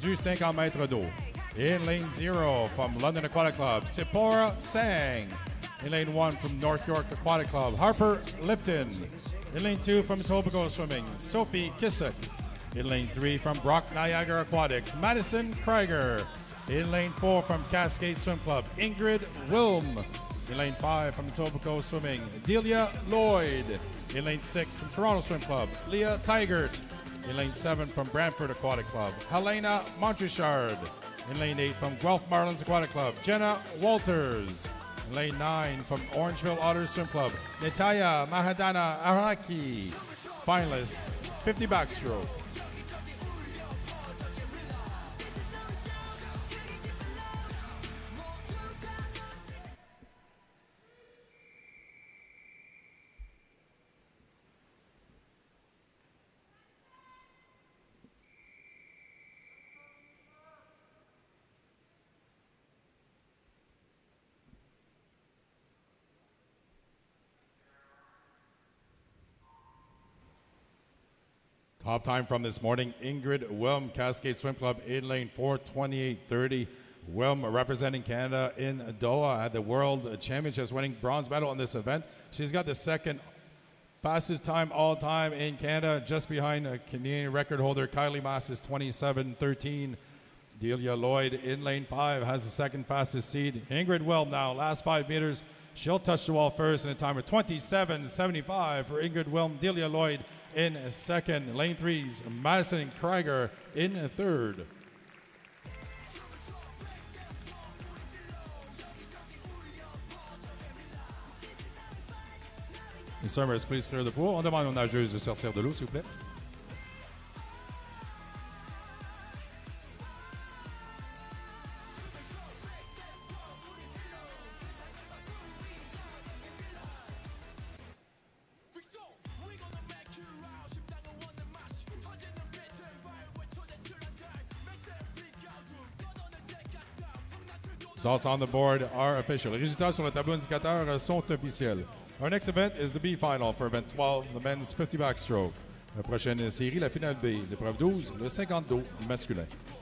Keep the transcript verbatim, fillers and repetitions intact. du cinquante mètres d'eau. In lane zero from London Aquatic Club, Sephora Sang. In lane one from North York Aquatic Club, Harper Lipton. In lane two from Etobicoke Swimming, Sophie Kissick. In lane three from Brock Niagara Aquatics, Madison Krieger. In lane four from Cascade Swim Club, Ingrid Wilm. In lane five from Etobicoke Swimming, Delia Lloyd. In lane six from Toronto Swim Club, Leah Tigert. In lane seven from Brantford Aquatic Club, Helena Montrichard. In lane eight from Guelph Marlins Aquatic Club, Jenna Walters. In lane nine from Orangeville Otters Swim Club, Nataya Mahadana Araki. Finalist, fifty backstroke. Top time from this morning, Ingrid Wilm, Cascade Swim Club, in lane four, twenty-eight thirty. Wilm representing Canada in Doha at the World Championships, winning bronze medal in this event. She's got the second fastest time all time in Canada, just behind a Canadian record holder Kylie Maas is twenty-seven thirteen. Delia Lloyd in lane five has the second fastest seed. Ingrid Wilm now, last five meters. She'll touch the wall first in a time of twenty-seven seventy-five for Ingrid Wilm. Delia Lloyd in second. Lane three's Madison Krieger in third. Miss Summers, please clear the pool. On demande aux nageuses de sortir de l'eau, s'il vous plaît. Results on the board are official. Les résultats sur le tableau indicateur sont officiels. Our next event is the B final for event twelve, the men's fifty backstroke. La prochaine série, la finale B, l'épreuve douze, le cinquante dos masculin.